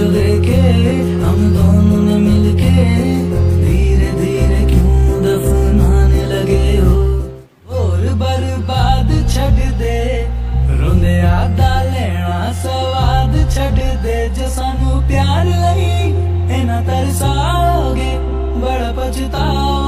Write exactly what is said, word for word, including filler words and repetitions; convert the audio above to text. जो लेके हम दोनों ने मिलके धीरे धीरे क्यों दफनाने लगे हो। और बर्बाद छड़ दे रोंदे आदा लेना स्वाद छड़ दे जो सानू प्यार लगी इना तरसाओगे बड़ा पछताओगे।